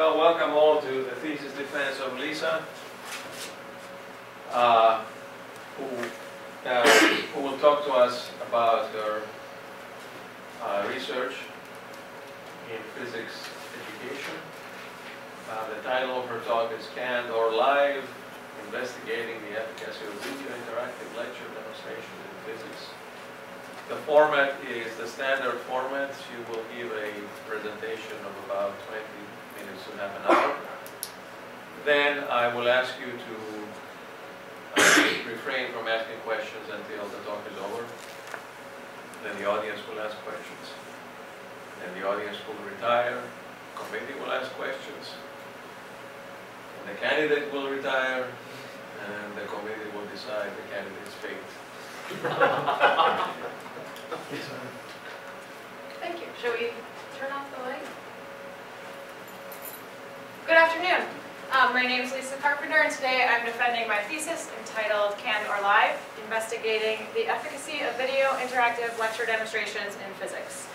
Well, welcome all to the thesis defense of Lisa, who will talk to us about her research in physics education. The title of her talk is Canned or Live, Investigating the Efficacy of Video Interactive Lecture Demonstration in Physics. The format is the standard format. She will give a presentation of about 20 minutes to half an hour. Then I will ask you to refrain from asking questions until the talk is over. Then the audience will ask questions. Then the audience will retire. The committee will ask questions. And the candidate will retire. And the committee will decide the candidate's fate. Thank you. Shall we turn off the light? Good afternoon. My name is Lisa Carpenter, and today I'm defending my thesis entitled Canned or Live, Investigating the Efficacy of Video Interactive Lecture Demonstrations in Physics.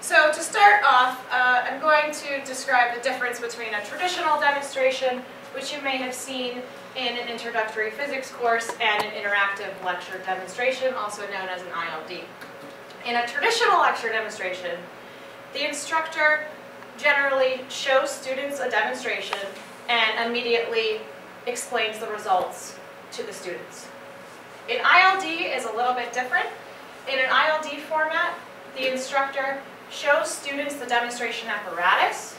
So to start off, I'm going to describe the difference between a traditional demonstration, which you may have seen in an introductory physics course, and an interactive lecture demonstration, also known as an ILD. In a traditional lecture demonstration, the instructor generally shows students a demonstration and immediately explains the results to the students. An ILD is a little bit different. In an ILD format, the instructor shows students the demonstration apparatus,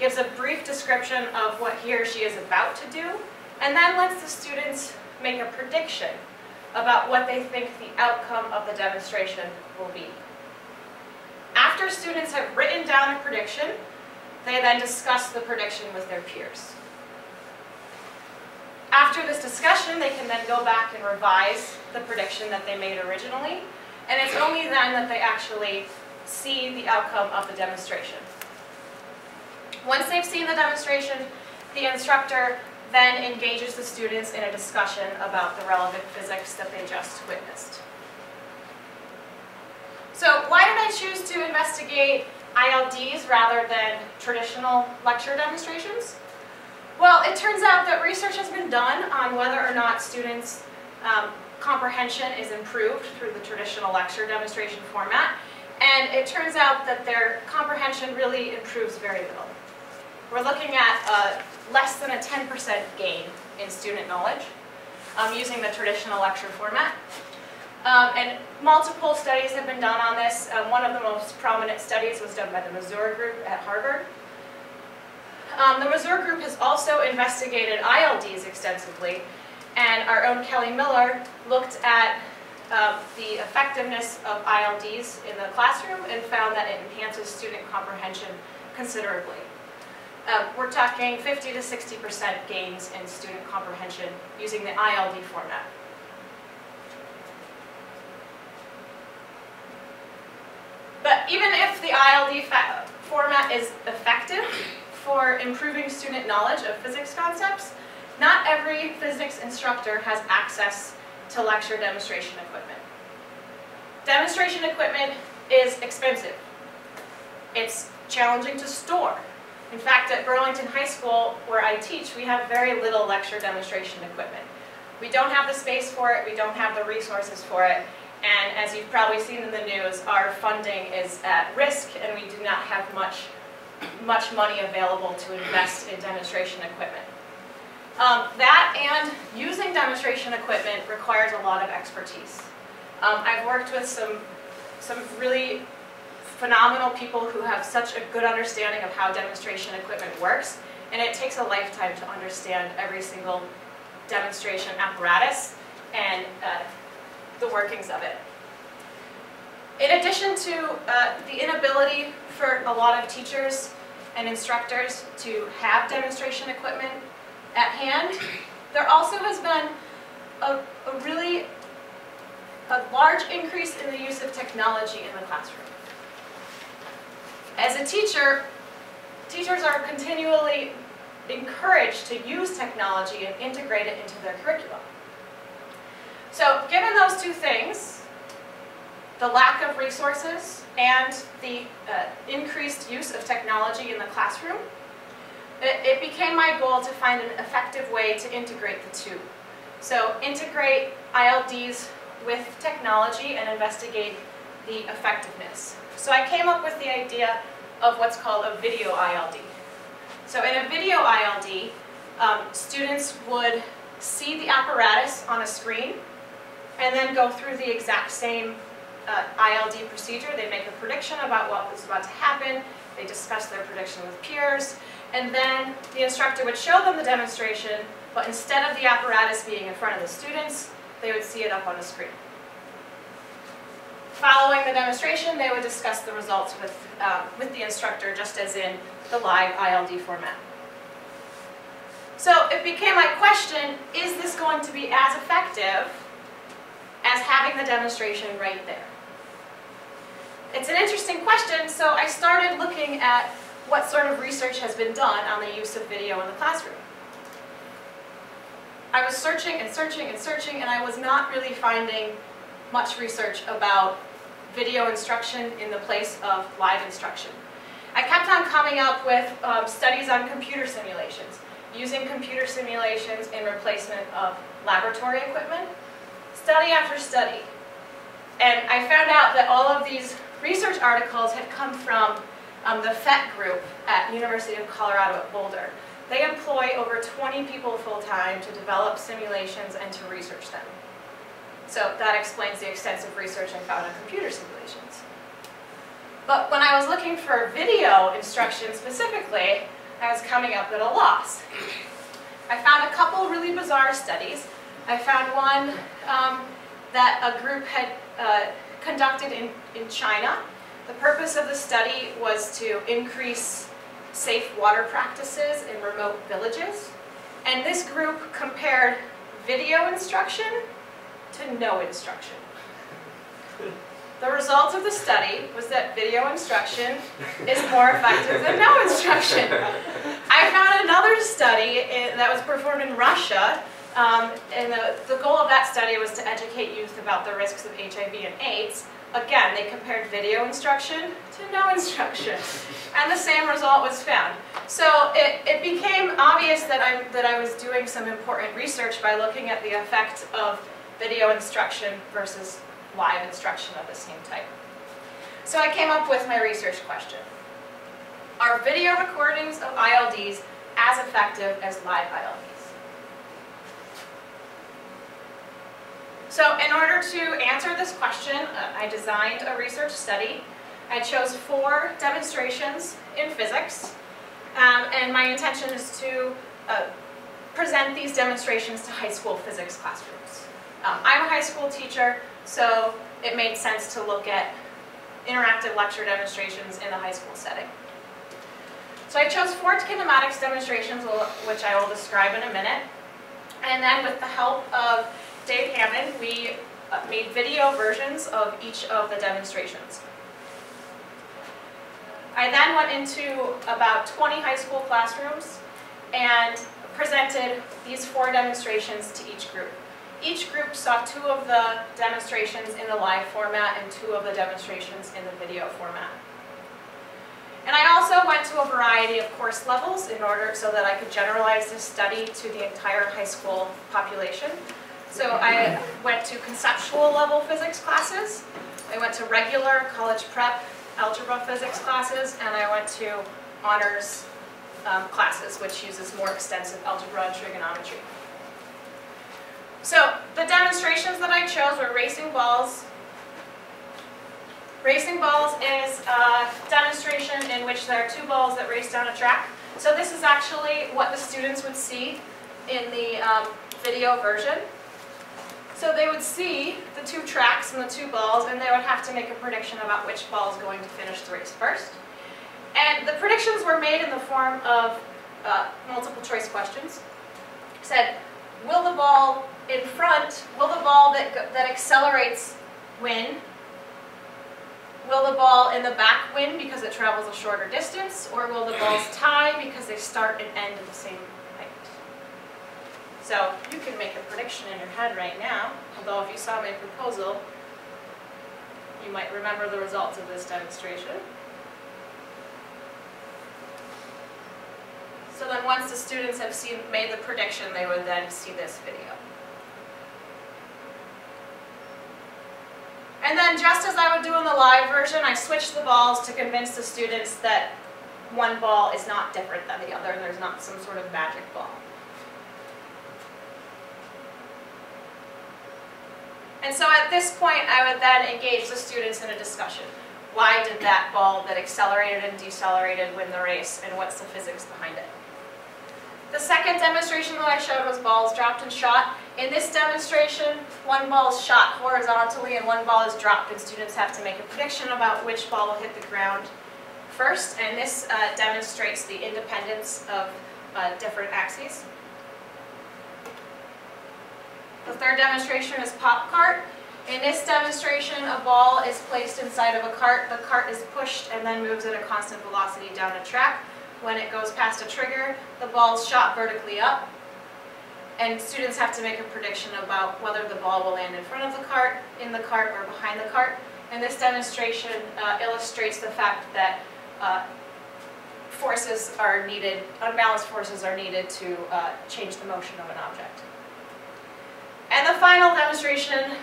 gives a brief description of what he or she is about to do, and then lets the students make a prediction about what they think the outcome of the demonstration will be. After students have written down a prediction, they then discuss the prediction with their peers. After this discussion, they can then go back and revise the prediction that they made originally, and it's only then that they actually see the outcome of the demonstration. Once they've seen the demonstration, the instructor then engages the students in a discussion about the relevant physics that they just witnessed. So why did I choose to investigate ILDs rather than traditional lecture demonstrations? Well, it turns out that research has been done on whether or not students' comprehension is improved through the traditional lecture demonstration format, and it turns out that their comprehension really improves very little. We're looking at less than a 10% gain in student knowledge using the traditional lecture format. And multiple studies have been done on this. One of the most prominent studies was done by the Missouri Group at Harvard. The Missouri Group has also investigated ILDs extensively, and our own Kelly Miller looked at the effectiveness of ILDs in the classroom and found that it enhances student comprehension considerably. We're talking 50 to 60% gains in student comprehension using the ILD format. But even if the ILD format is effective for improving student knowledge of physics concepts, not every physics instructor has access to lecture demonstration equipment. Demonstration equipment is expensive. It's challenging to store. In fact, at Burlington High School, where I teach, we have very little lecture demonstration equipment. We don't have the space for it, we don't have the resources for it, and as you've probably seen in the news, our funding is at risk and we do not have much money available to invest in demonstration equipment. That and using demonstration equipment requires a lot of expertise. I've worked with some really phenomenal people who have such a good understanding of how demonstration equipment works, and it takes a lifetime to understand every single demonstration apparatus and the workings of it. In addition to the inability for a lot of teachers and instructors to have demonstration equipment at hand, there also has been a large increase in the use of technology in the classroom. As a teacher, teachers are continually encouraged to use technology and integrate it into their curriculum. So given those two things, the lack of resources and the increased use of technology in the classroom, It became my goal to find an effective way to integrate the two. So integrate ILDs with technology and investigate the effectiveness. So I came up with the idea of what's called a video ILD. So in a video ILD, students would see the apparatus on a screen and then go through the exact same ILD procedure. They make a prediction about what was about to happen, they discuss their prediction with peers, and then the instructor would show them the demonstration, but instead of the apparatus being in front of the students, they would see it up on the screen. Following the demonstration, they would discuss the results with the instructor, just as in the live ILD format. So it became my question, is this going to be as effective as having the demonstration right there? It's an interesting question, so I started looking at what sort of research has been done on the use of video in the classroom. I was searching and searching and searching, and I was not really finding much research about video instruction in the place of live instruction. I kept on coming up with studies on computer simulations, using computer simulations in replacement of laboratory equipment, study after study. And I found out that all of these research articles had come from the FET group at University of Colorado at Boulder. They employ over 20 people full-time to develop simulations and to research them. So that explains the extensive research I found on computer simulations. But when I was looking for video instruction specifically, I was coming up at a loss. I found a couple really bizarre studies. I found one that a group had conducted in China. The purpose of the study was to increase safe water practices in remote villages. And this group compared video instruction to no instruction. The result of the study was that video instruction is more effective than no instruction. I found another study that was performed in Russia, and the goal of that study was to educate youth about the risks of HIV and AIDS. Again, they compared video instruction to no instruction, and the same result was found. So it became obvious that I was doing some important research by looking at the effect of video instruction versus live instruction of the same type. So I came up with my research question. Are video recordings of ILDs as effective as live ILDs? So in order to answer this question, I designed a research study. I chose 4 demonstrations in physics, and my intention is to present these demonstrations to high school physics classrooms. I'm a high school teacher, so it made sense to look at interactive lecture demonstrations in the high school setting. So I chose 4 kinematics demonstrations, which I will describe in a minute. And then with the help of Dave Hammond, we made video versions of each of the demonstrations. I then went into about 20 high school classrooms and presented these 4 demonstrations to each group. Each group saw 2 of the demonstrations in the live format and 2 of the demonstrations in the video format. And I also went to a variety of course levels in order so that I could generalize this study to the entire high school population. So I went to conceptual level physics classes, I went to regular college prep algebra physics classes, and I went to honors classes, which uses more extensive algebra and trigonometry. So the demonstrations that I chose were racing balls. Racing balls is a demonstration in which there are 2 balls that race down a track. So this is actually what the students would see in the video version. So they would see the 2 tracks and the 2 balls, and they would have to make a prediction about which ball is going to finish the race first. And the predictions were made in the form of multiple choice questions. It said, will the ball in front, will the ball that accelerates win? Will the ball in the back win because it travels a shorter distance? Or will the balls tie because they start and end at the same height? So you can make a prediction in your head right now, although if you saw my proposal, you might remember the results of this demonstration. So then once the students have seen, made the prediction, they would then see this video. And then just as I would do in the live version, I switched the balls to convince the students that one ball is not different than the other and there's not some sort of magic ball. And so at this point, I would then engage the students in a discussion. Why did that ball that accelerated and decelerated win the race, and what's the physics behind it? The second demonstration that I showed was balls dropped and shot. In this demonstration, one ball is shot horizontally and one ball is dropped, and students have to make a prediction about which ball will hit the ground first, and this demonstrates the independence of different axes. The third demonstration is pop cart. In this demonstration, a ball is placed inside of a cart. The cart is pushed and then moves at a constant velocity down a track. When it goes past a trigger, the ball is shot vertically up, and students have to make a prediction about whether the ball will land in front of the cart, in the cart, or behind the cart. And this demonstration illustrates the fact that forces are needed, unbalanced forces are needed to change the motion of an object. And the final demonstration,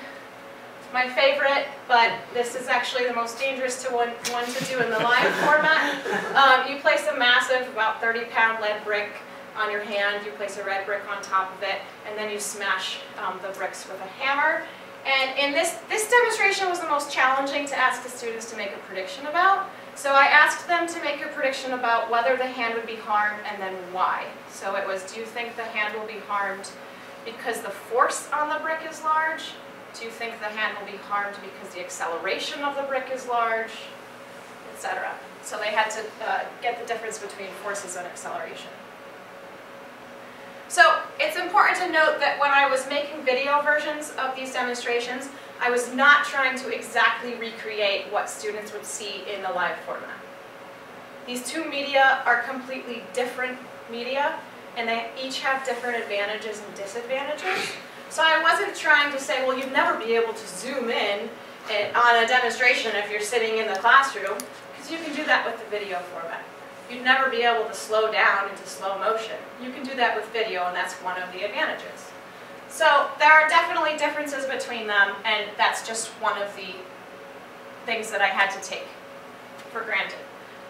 my favorite, but this is actually the most dangerous one to do in the live format. You place a massive, about 30-pound lead brick on your hand, you place a red brick on top of it, and then you smash the bricks with a hammer. And in this demonstration was the most challenging to ask the students to make a prediction about. So I asked them to make a prediction about whether the hand would be harmed and then why. So it was, do you think the hand will be harmed because the force on the brick is large? Do you think the hand will be harmed because the acceleration of the brick is large, etc.? So they had to get the difference between forces and acceleration. So it's important to note that when I was making video versions of these demonstrations, I was not trying to exactly recreate what students would see in the live format. These two media are completely different media, and they each have different advantages and disadvantages. So I wasn't trying to say, well, you'd never be able to zoom in on a demonstration if you're sitting in the classroom, because you can do that with the video format. You'd never be able to slow down into slow motion. You can do that with video, and that's one of the advantages. So there are definitely differences between them, and that's just one of the things that I had to take for granted.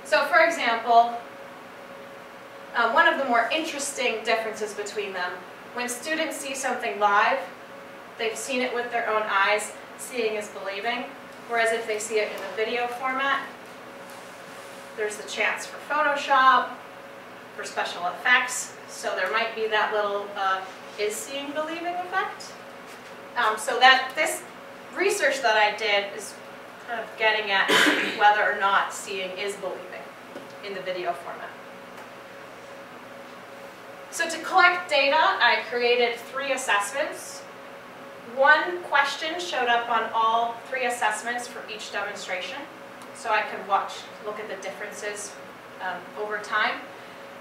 So for example, one of the more interesting differences between them, when students see something live, they've seen it with their own eyes, seeing is believing, whereas if they see it in the video format, there's the chance for Photoshop, for special effects, so there might be that little is seeing believing effect. So that this research that I did is kind of getting at whether or not seeing is believing in the video format. So to collect data, I created three assessments. One question showed up on all three assessments for each demonstration, so I could look at the differences over time.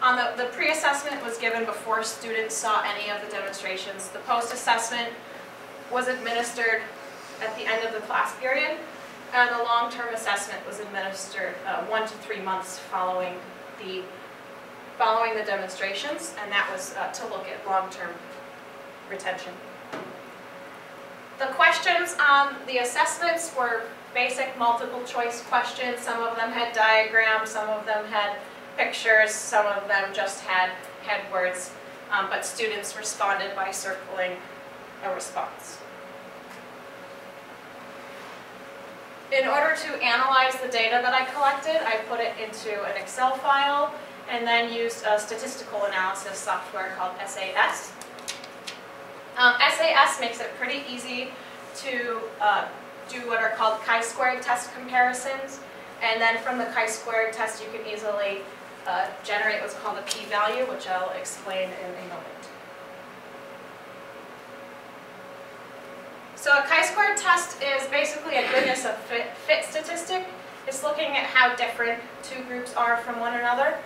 On the pre-assessment was given before students saw any of the demonstrations. The post-assessment was administered at the end of the class period, and the long-term assessment was administered 1 to 3 months following the demonstrations, and that was to look at long-term retention. The questions on the assessments were basic multiple-choice questions. Some of them had diagrams, some of them had pictures, some of them just had words, but students responded by circling a response. In order to analyze the data that I collected, I put it into an Excel file, and then used a statistical analysis software called SAS. SAS makes it pretty easy to do what are called chi-squared test comparisons, and then from the chi-squared test you can easily generate what's called a p-value, which I'll explain in a moment. So a chi-squared test is basically a goodness of fit statistic. It's looking at how different two groups are from one another.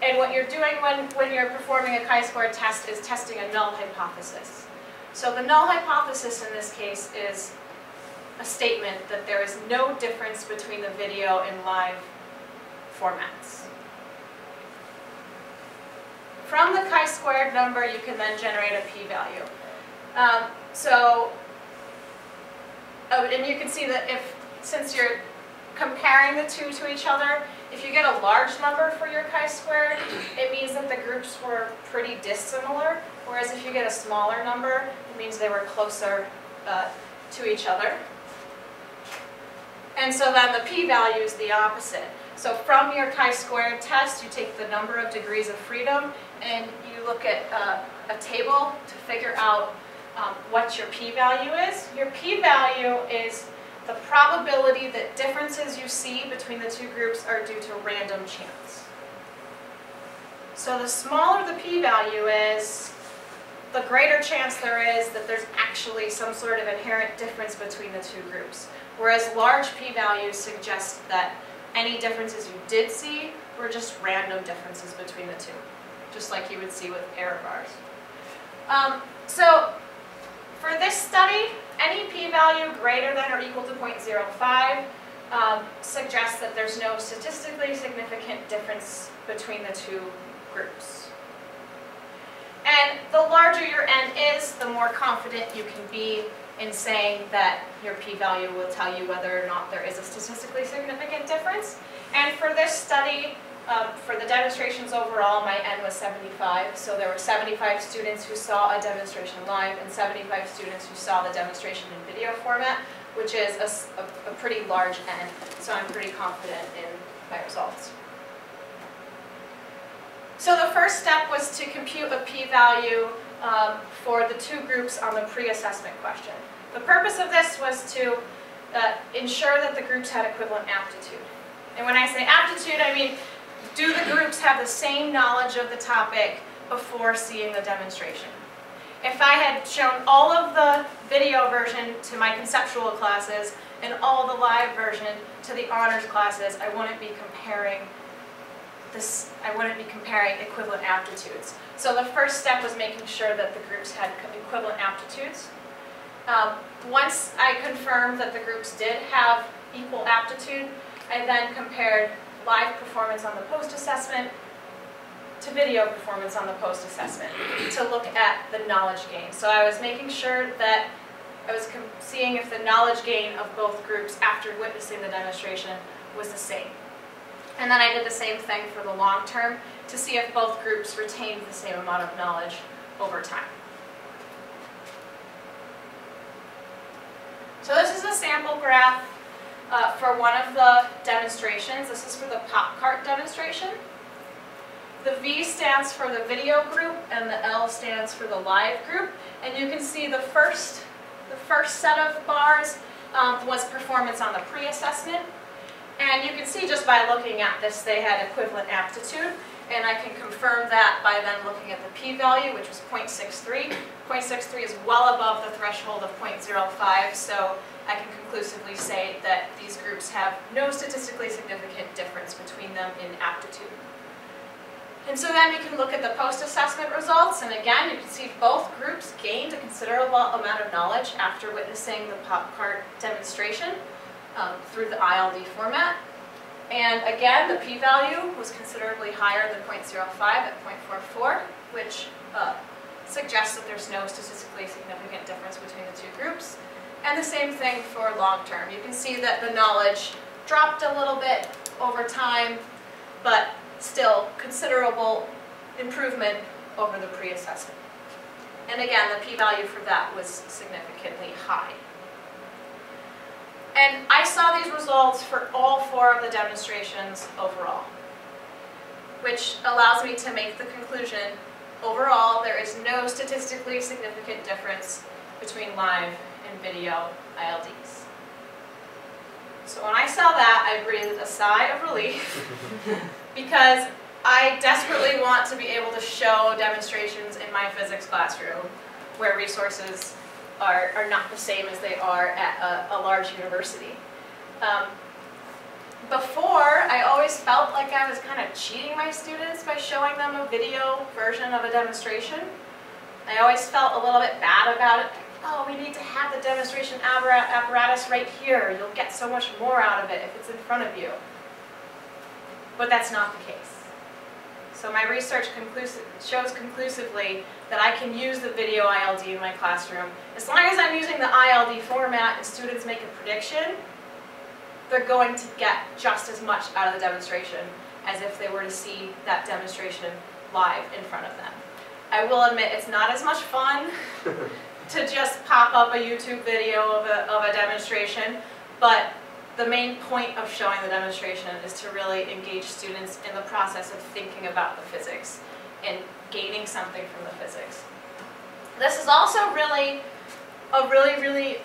And what you're doing when you're performing a chi-square test is testing a null hypothesis. So the null hypothesis in this case is a statement that there is no difference between the video and live formats. From the chi-squared number, you can then generate a p-value. And you can see that if, since you're comparing the two to each other, if you get a large number for your chi-squared, it means that the groups were pretty dissimilar, whereas if you get a smaller number, it means they were closer to each other. And so then the p-value is the opposite. So from your chi-squared test, you take the number of degrees of freedom, and you look at a table to figure out what your p-value is. Your p-value is the probability that differences you see between the two groups are due to random chance. So the smaller the p-value is, the greater chance there is that there's actually some sort of inherent difference between the two groups. Whereas large p-values suggest that any differences you did see were just random differences between the two, just like you would see with error bars. So for this study, any p-value greater than or equal to 0.05 suggests that there's no statistically significant difference between the two groups. And the larger your n is, the more confident you can be in saying that your p-value will tell you whether or not there is a statistically significant difference. And for this study, for the demonstrations overall, my n was 75, so there were 75 students who saw a demonstration live and 75 students who saw the demonstration in video format, which is a pretty large n, so I'm pretty confident in my results. So the first step was to compute a p-value for the two groups on the pre-assessment question. The purpose of this was to ensure that the groups had equivalent aptitude. And when I say aptitude, I mean, do the groups have the same knowledge of the topic before seeing the demonstration? If I had shown all of the video version to my conceptual classes and all the live version to the honors classes, I wouldn't be comparing this. I wouldn't be comparing equivalent aptitudes. So the first step was making sure that the groups had equivalent aptitudes. Once I confirmed that the groups did have equal aptitude, I then compared live performance on the post-assessment to video performance on the post-assessment to look at the knowledge gain. So I was making sure that I was seeing if the knowledge gain of both groups after witnessing the demonstration was the same. And then I did the same thing for the long term to see if both groups retained the same amount of knowledge over time. So this is a sample graph for one of the demonstrations. This is for the pop cart demonstration. The V stands for the video group and the L stands for the live group. And you can see the first set of bars was performance on the pre-assessment. And you can see just by looking at this they had equivalent aptitude. And I can confirm that by then looking at the p-value, which was 0.63. 0.63 is well above the threshold of 0.05, so I can conclusively say that these groups have no statistically significant difference between them in aptitude. And so then we can look at the post-assessment results, and again, you can see both groups gained a considerable amount of knowledge after witnessing the pop cart demonstration through the ILD format. And again, the p-value was considerably higher than 0.05 at 0.44, which suggests that there's no statistically significant difference between the two groups. And the same thing for long term. You can see that the knowledge dropped a little bit over time, but still considerable improvement over the pre-assessment. And again, the p-value for that was significantly high. And I saw these results for all four of the demonstrations overall, which allows me to make the conclusion, overall, there is no statistically significant difference between live and video ILDs. So when I saw that, I breathed a sigh of relief because I desperately want to be able to show demonstrations in my physics classroom where resources are not the same as they are at a large university. Before, I always felt like I was kind of cheating my students by showing them a video version of a demonstration. I always felt a little bit bad about it. Oh, we need to have the demonstration apparatus right here. You'll get so much more out of it if it's in front of you. But that's not the case. So my research shows conclusively that I can use the video ILD in my classroom. As long as I'm using the ILD format and students make a prediction, they're going to get just as much out of the demonstration as if they were to see that demonstration live in front of them. I will admit it's not as much fun to just pop up a YouTube video of a demonstration, but the main point of showing the demonstration is to really engage students in the process of thinking about the physics and gaining something from the physics. This is also really a really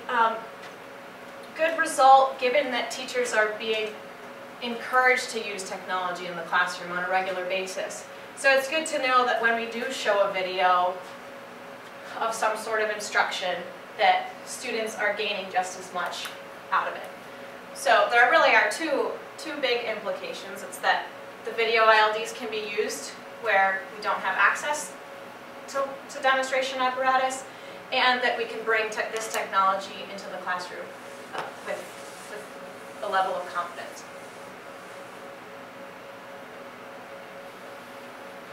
good result, given that teachers are being encouraged to use technology in the classroom on a regular basis. So it's good to know that when we do show a video of some sort of instruction, that students are gaining just as much out of it. So there really are two big implications. It's that the video ILDs can be used where we don't have access to demonstration apparatus, and that we can bring this technology into the classroom with a level of confidence.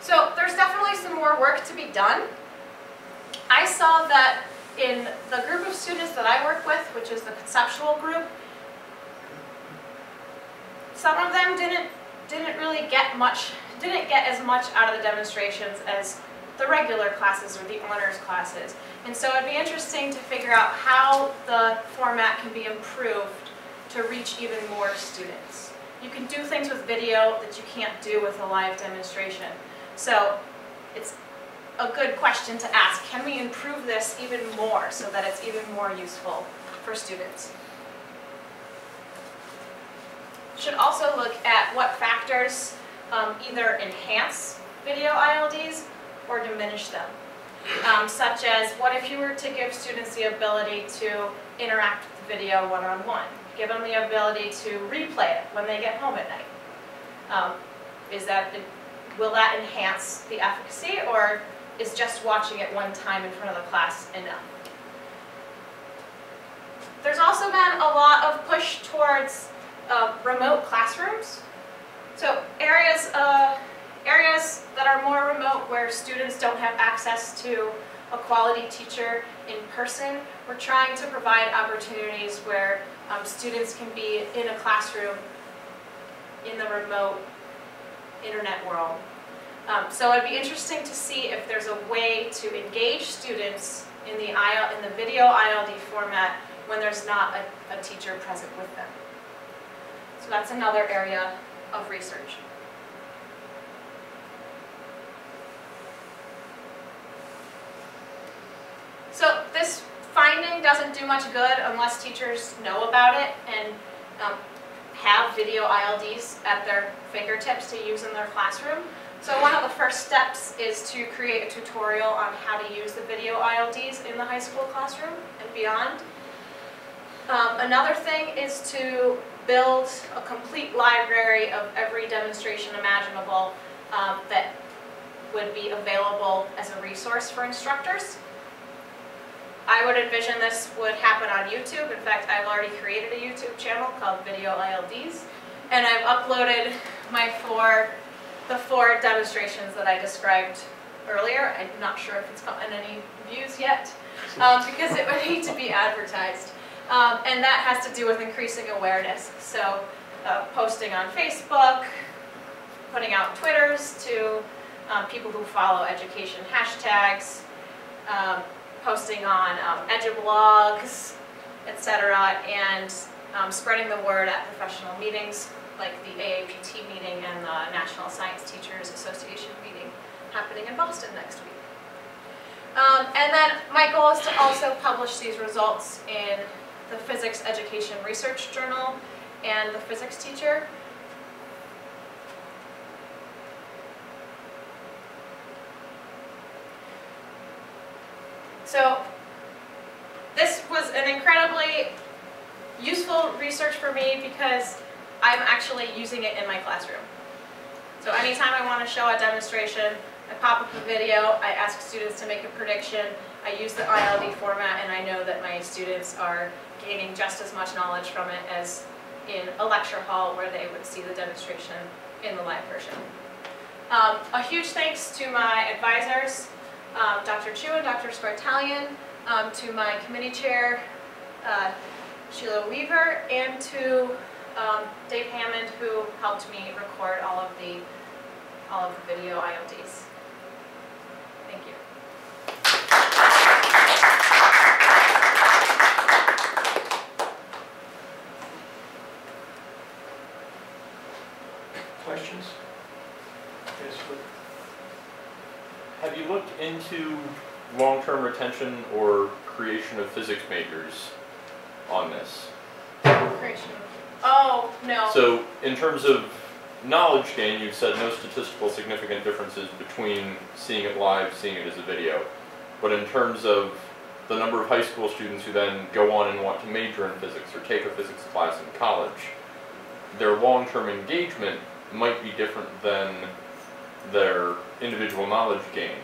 So there's definitely some more work to be done. I saw that in the group of students that I work with, which is the conceptual group, some of them didn't get as much out of the demonstrations as the regular classes or the honors classes. And so it'd be interesting to figure out how the format can be improved to reach even more students. You can do things with video that you can't do with a live demonstration. So it's a good question to ask. Can we improve this even more so that it's even more useful for students? Should also look at what factors either enhance video ILDs or diminish them, such as what if you were to give students the ability to interact with the video one-on-one, give them the ability to replay it when they get home at night. Will that enhance the efficacy, or is just watching it one time in front of the class enough? There's also been a lot of push towards remote classrooms, so areas that are more remote where students don't have access to a quality teacher in person. We're trying to provide opportunities where students can be in a classroom in the remote internet world. So it'd be interesting to see if there's a way to engage students in the video ILD format when there's not a teacher present with them. So that's another area of research. So this finding doesn't do much good unless teachers know about it and have video ILDs at their fingertips to use in their classroom. So one of the first steps is to create a tutorial on how to use the video ILDs in the high school classroom and beyond. Another thing is to build a complete library of every demonstration imaginable that would be available as a resource for instructors. I would envision this would happen on YouTube. In fact, I've already created a YouTube channel called Video ILDs, and I've uploaded the four demonstrations that I described earlier. I'm not sure if it's gotten any views yet, because it would need to be advertised. And that has to do with increasing awareness, so posting on Facebook, putting out Twitters to people who follow education hashtags, posting on edublogs, etc., and spreading the word at professional meetings like the AAPT meeting and the National Science Teachers Association meeting happening in Boston next week. And then my goal is to also publish these results in the Physics Education Research Journal and the Physics Teacher. So this was an incredibly useful research for me because I'm actually using it in my classroom. So anytime I want to show a demonstration, I pop up a video, I ask students to make a prediction, I use the ILD format, and I know that my students are gaining just as much knowledge from it as in a lecture hall where they would see the demonstration in the live version. A huge thanks to my advisors, Dr. Chu and Dr. Spartalian, to my committee chair, Sheila Weaver, and to Dave Hammond, who helped me record all of the video ILDs. Thank you. Questions? Yes, have you looked into long-term retention or creation of physics majors on this? Creation. Oh, no. So in terms of knowledge gain, you've said no statistical significant differences between seeing it live, seeing it as a video. But in terms of the number of high school students who then go on and want to major in physics or take a physics class in college, their long-term engagement might be different than their individual knowledge gain.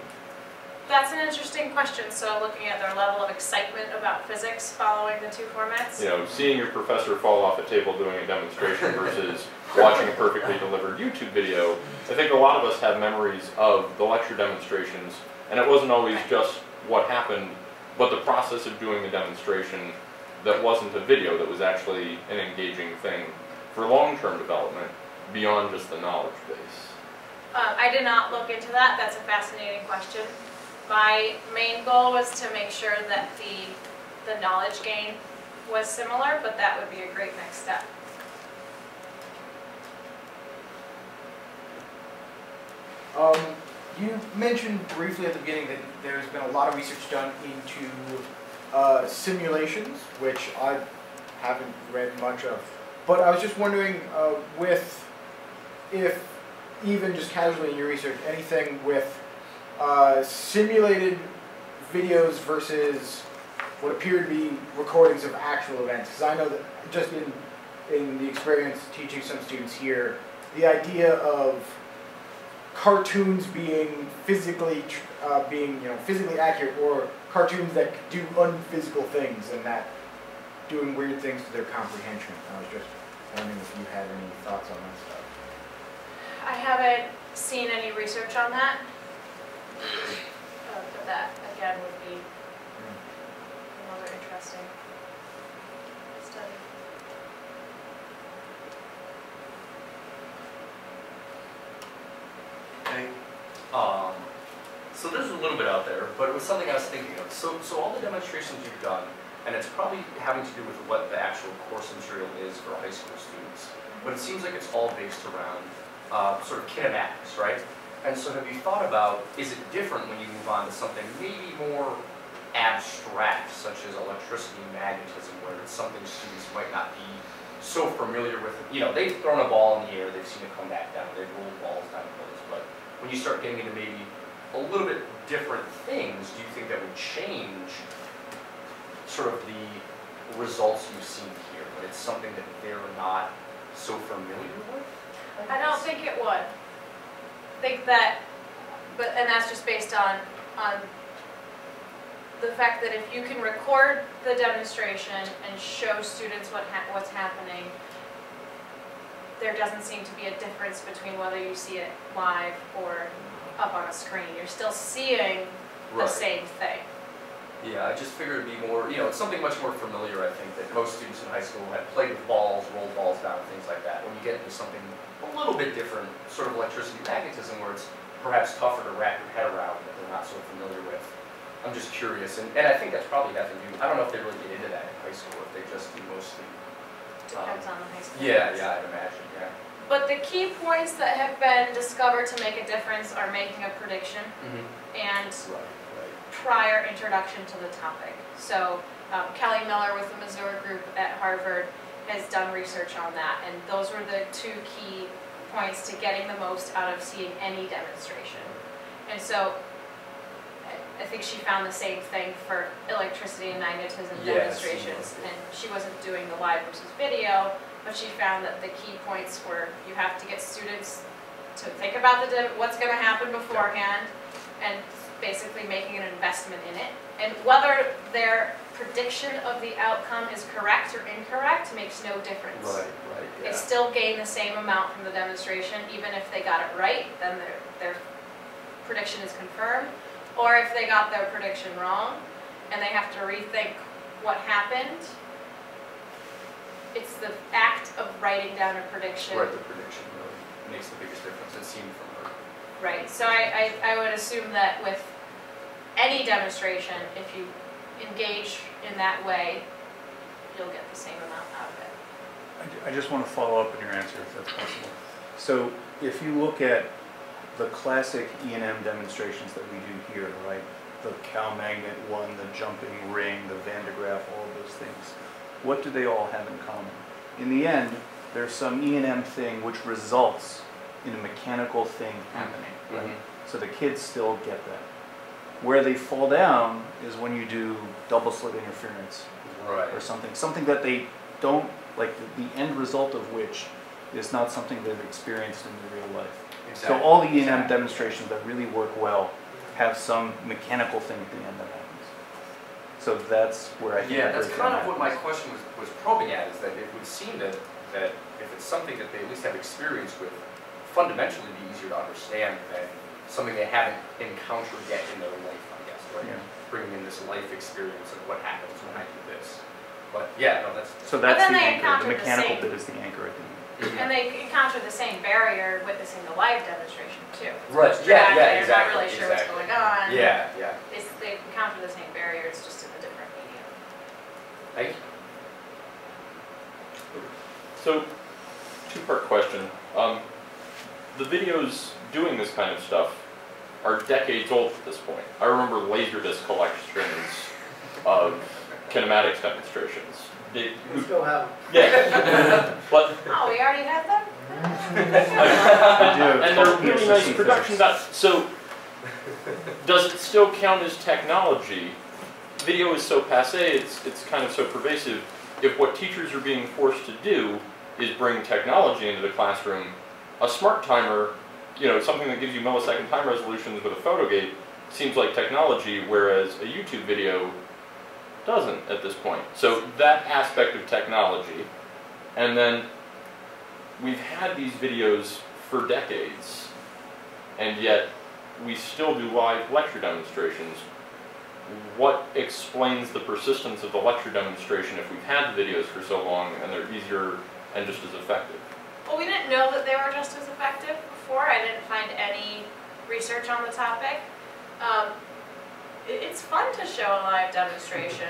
That's an interesting question. So looking at their level of excitement about physics following the two formats. You know, seeing your professor fall off a table doing a demonstration versus watching a perfectly delivered YouTube video. I think a lot of us have memories of the lecture demonstrations, and it wasn't always just what happened, but the process of doing the demonstration that wasn't a video, that was actually an engaging thing for long-term development beyond just the knowledge base. I did not look into that. That's a fascinating question. My main goal was to make sure that the knowledge gain was similar, but that would be a great next step. You mentioned briefly at the beginning that there's been a lot of research done into simulations, which I haven't read much of. But I was just wondering if even just casually in your research, anything with simulated videos versus what appear to be recordings of actual events. Because I know that just in the experience teaching some students here, the idea of cartoons being physically physically accurate, or cartoons that do unphysical things and that doing weird things to their comprehension. I was just wondering if you had any thoughts on that stuff. I haven't seen any research on that. But that, again, would be another interesting study. Okay. So this is a little bit out there, but it was something I was thinking of. So all the demonstrations you've done, and it's probably having to do with what the actual course material is for high school students, but it seems like it's all based around sort of kinematics, right? And so have you thought about, is it different when you move on to something maybe more abstract, such as electricity and magnetism, where it's something students might not be so familiar with? You know, they've thrown a ball in the air, they've seen it come back down, they've rolled balls down hills, but when you start getting into maybe a little bit different things, do you think that would change sort of the results you've seen here, but it's something that they're not so familiar with? I don't think it would. I think that, and that's just based on the fact that if you can record the demonstration and show students what's happening, there doesn't seem to be a difference between whether you see it live or up on a screen. You're still seeing the same thing. Yeah, I just figured it'd be more, you know, it's something much more familiar, I think, that most students in high school have played with balls, rolled balls down, things like that. When you get into something a little bit different, sort of electricity and magnetism, where it's perhaps tougher to wrap your head around that they're not so familiar with. I'm just curious, and I think that's probably got to do, I don't know if they really get into that in high school, if they just do mostly. Depends on the high school. Yeah, yeah, I'd imagine, yeah. But the key points that have been discovered to make a difference are making a prediction and prior introduction to the topic. So Kelly Miller with the Missouri Group at Harvard has done research on that, and those were the two key points to getting the most out of seeing any demonstration. And so I think she found the same thing for electricity and magnetism demonstrations, and she wasn't doing the live versus video, but she found that the key points were you have to get students to think about what's going to happen beforehand, and basically making an investment in it. And whether their prediction of the outcome is correct or incorrect makes no difference. Right, right. Yeah. They still gain the same amount from the demonstration. Even if they got it right, then their prediction is confirmed, or if they got their prediction wrong and they have to rethink what happened. It's the act of writing down a prediction. Right, the prediction really makes the biggest difference, it seemed from her. Right, so I would assume that with any demonstration, if you engage in that way, you'll get the same amount out of it. I just want to follow up on your answer, if that's possible. So if you look at the classic E&M demonstrations that we do here, right? The cow magnet one, the jumping ring, the Van de Graaff, all of those things. What do they all have in common? In the end, there's some E&M thing which results in a mechanical thing happening, right? Mm-hmm. So the kids still get that. Where they fall down is when you do double slit interference, right, or something that they don't, like the end result of which is not something they've experienced in their real life. Exactly. So all the E&M demonstrations that really work well have some mechanical thing at the end that happens. So that's where I think that's kind of what my question was probing at, is that it would seem that if it's something that they at least have experience with, fundamentally be easier to understand than something they haven't encountered yet in their life, I guess, right? Yeah. Bringing in this life experience of what happens when I do this. But yeah, no, that's... So that's the anchor. The mechanical bit is the anchor at the end. Mm-hmm. And they encounter the same barrier witnessing the live demonstration too. Right. Yeah, exactly. They're not really sure what's going on. Yeah, yeah. They encounter the same barrier, it's just in a different medium. Thank you. So, two-part question. The videos doing this kind of stuff are decades old at this point. I remember Laserdisc collections of kinematics demonstrations. We still have them. Yeah. But, oh, we already have them? And they're really nice production dots. So, does it still count as technology? Video is so passe, it's kind of so pervasive. If what teachers are being forced to do is bring technology into the classroom, a smart timer, you know, something that gives you millisecond time resolutions with a photo gate, seems like technology, whereas a YouTube video doesn't at this point. So that aspect of technology, and then we've had these videos for decades, and yet we still do live lecture demonstrations. What explains the persistence of the lecture demonstration if we've had the videos for so long and they're easier and just as effective? Well, we didn't know that they were just as effective before. I didn't find any research on the topic. It's fun to show a live demonstration.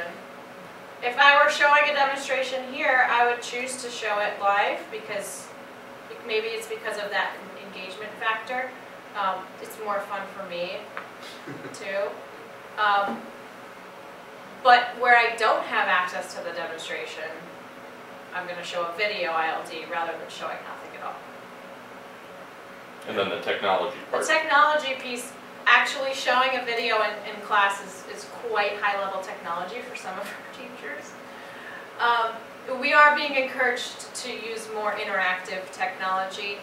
If I were showing a demonstration here, I would choose to show it live because maybe it's because of that engagement factor. It's more fun for me, too. But where I don't have access to the demonstration, I'm going to show a video ILD rather than showing nothing at all. And then the technology part. The technology piece. Actually showing a video in class is quite high-level technology for some of our teachers. We are being encouraged to use more interactive technology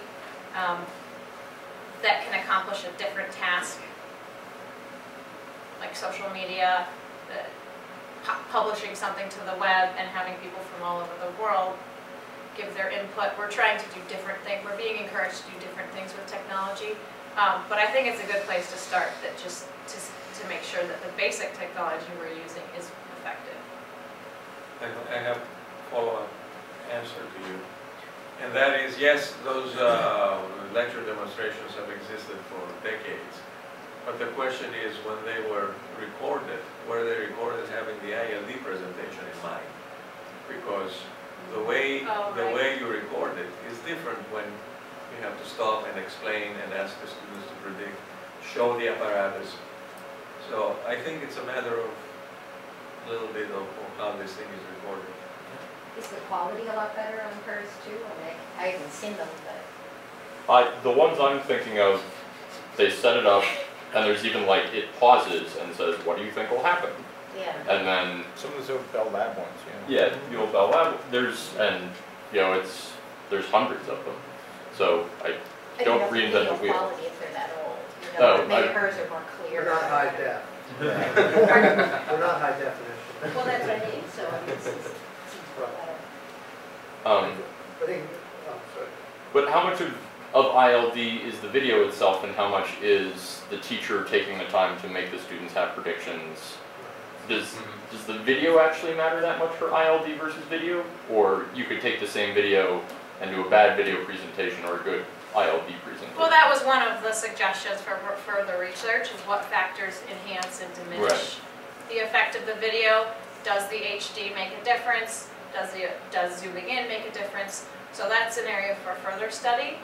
that can accomplish a different task, like social media, publishing something to the web, and having people from all over the world give their input. We're trying to do different things. We're being encouraged to do different things with technology. But I think it's a good place to start, that just to make sure that the basic technology we're using is effective. I have a follow-up answer to you. And that is, yes, those lecture demonstrations have existed for decades. But the question is, when they were recorded, were they recorded having the ILD presentation in mind? Because the way, the way you record it is different when you have to stop and explain and ask the students to predict, show the apparatus. So I think it's a matter of a little bit of how this thing is recorded. Is the quality a lot better on hers too? I haven't seen them, but... the ones I'm thinking of, they set it up, and there's even like, it pauses and says, what do you think will happen? Yeah. And then... Some of those old Bell Lab ones, yeah. Yeah, the old Bell Lab, there's, and you know, it's, there's hundreds of them. So I don't reinvent the wheel. Quality if they're that old. You know, maybe hers are more clear. They're not high def. They're not high definition. Well, that's what I mean. So I mean, it's better. But how much of of ILD is the video itself, and how much is the teacher taking the time to make the students have predictions? Does the video actually matter that much for ILD versus video? Or you could take the same video and do a bad video presentation or a good ILD presentation? Well, that was one of the suggestions for further research, is what factors enhance and diminish the effect of the video. Does the HD make a difference? Does zooming in make a difference? So that's an area for further study.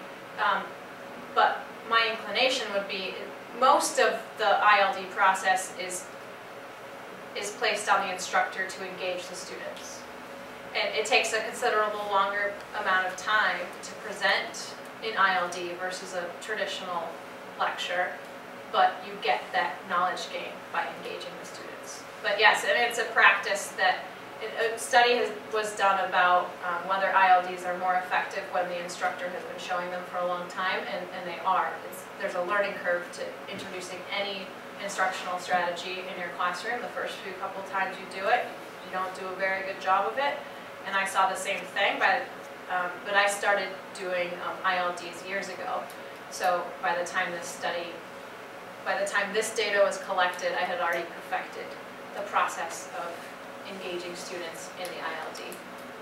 But my inclination would be most of the ILD process is placed on the instructor to engage the students. And it takes a considerable longer amount of time to present in ILD versus a traditional lecture, but you get that knowledge gain by engaging the students. But yes, and it's a practice that a study was done about whether ILDs are more effective when the instructor has been showing them for a long time, and they are. There's a learning curve to introducing any instructional strategy in your classroom. The first few couple times you do it, you don't do a very good job of it. And I saw the same thing, but I started doing ILDs years ago. So by the time this data was collected, I had already perfected the process of engaging students in the ILD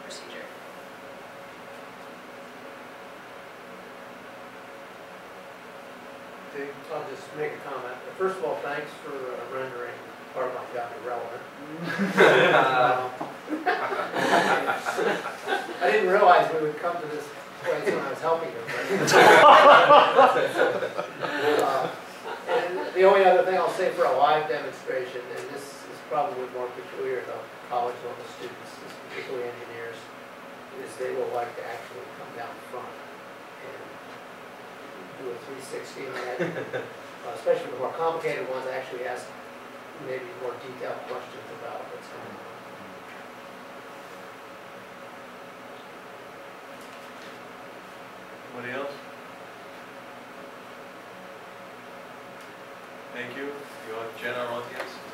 procedure. I'll just make a comment. First of all, thanks for rendering part of my job irrelevant. I didn't realize we would come to this place when I was helping you. And the only other thing I'll say for a live demonstration, and this is probably more peculiar to college level students, particularly engineers, is they will like to actually come down front and do a 360 on that. Especially the more complicated ones, actually ask maybe more detailed questions about what's going on. Anybody else? Thank you. You are Jenna Rodriguez.